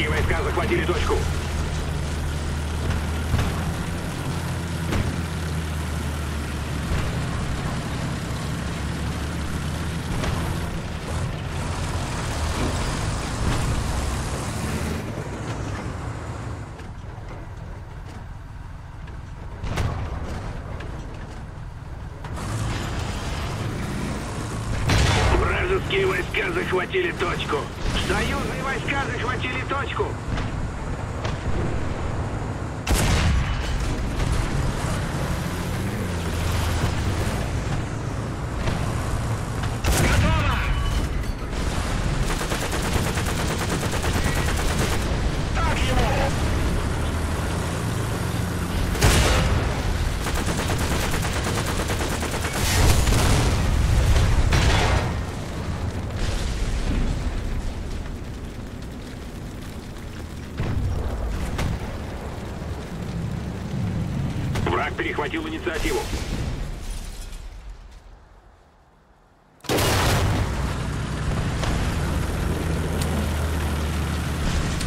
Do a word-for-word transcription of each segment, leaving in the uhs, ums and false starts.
Вражеские войска захватили точку. Вражеские войска захватили точку. Союзные войска захватили точку. Перехватил инициативу.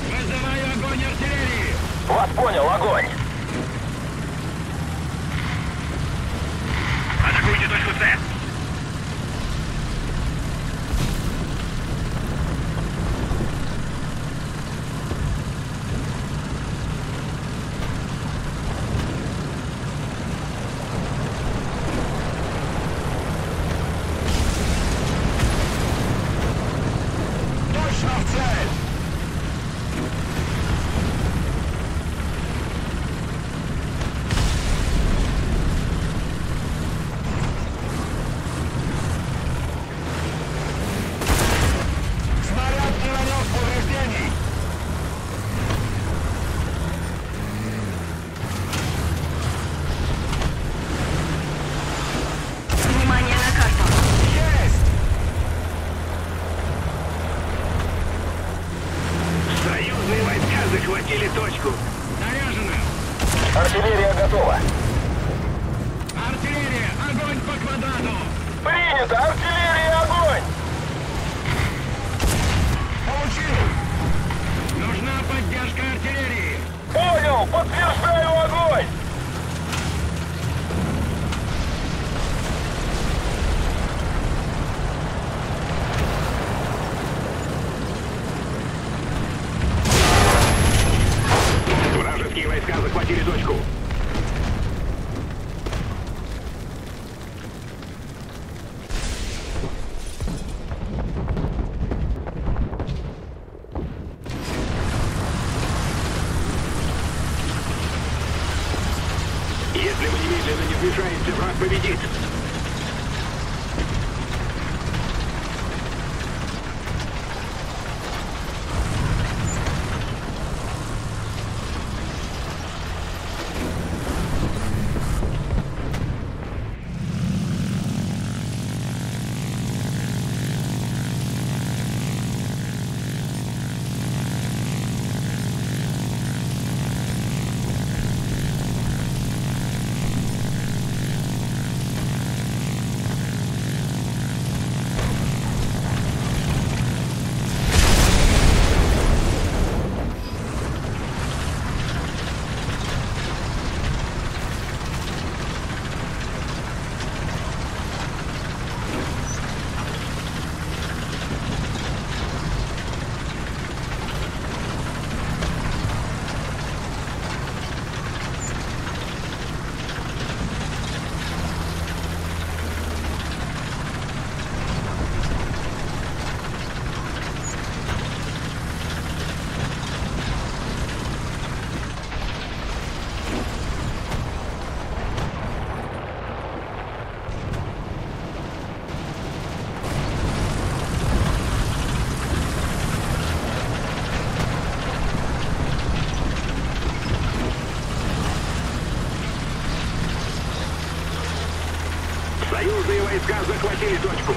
Вызываю огонь артиллерии! Вас понял, огонь! Атакуйте точку С! Захватили точку. Заряжено. Артиллерия готова. Артиллерия, огонь по квадрату. Принято, артиллерия, огонь. Получил. Нужна поддержка артиллерии. Понял, подтверждаю огонь. Войска захватили точку. Если мы немедленно не вмешаемся, враг победит. Союзные войска захватили точку.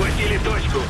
захватили точку.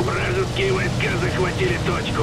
Вражеские войска захватили точку.